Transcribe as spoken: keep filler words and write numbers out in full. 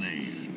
nailed.